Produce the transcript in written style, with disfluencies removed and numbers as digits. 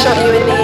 Shot you in the